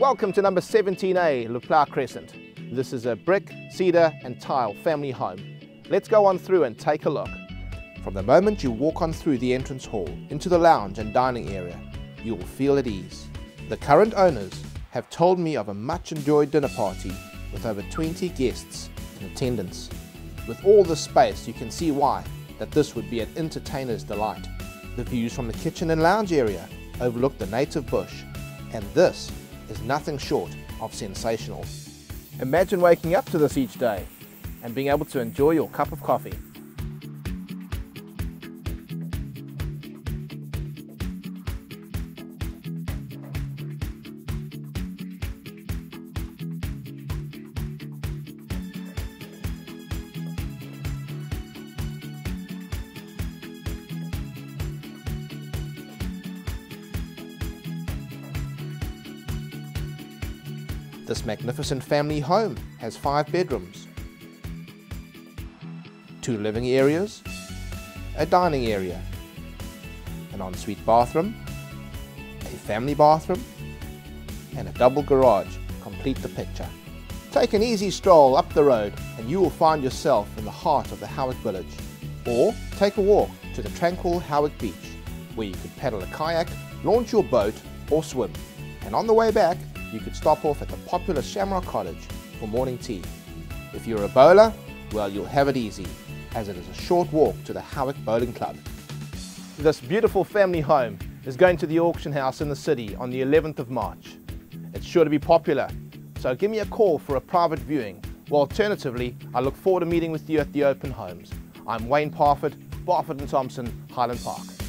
Welcome to number 17A, Luplau Crescent. This is a brick, cedar and tile family home. Let's go on through and take a look. From the moment you walk on through the entrance hall into the lounge and dining area, you will feel at ease. The current owners have told me of a much enjoyed dinner party with over 20 guests in attendance. With all this space, you can see why that this would be an entertainer's delight. The views from the kitchen and lounge area overlook the native bush, and this is nothing short of sensational. Imagine waking up to this each day and being able to enjoy your cup of coffee. This magnificent family home has 5 bedrooms, 2 living areas, a dining area, an ensuite bathroom, a family bathroom, and a double garage complete the picture. Take an easy stroll up the road and you will find yourself in the heart of the Howick Village, or take a walk to the tranquil Howick Beach, where you could paddle a kayak, launch your boat or swim, and on the way back you could stop off at the popular Shamrock College for morning tea. If you're a bowler, well, you'll have it easy, as it is a short walk to the Howick Bowling Club. This beautiful family home is going to the auction house in the city on the 11th of March. It's sure to be popular, so give me a call for a private viewing, or alternatively, I look forward to meeting with you at the open homes. I'm Wayne Parfitt, Parfitt & Thompson, Highland Park.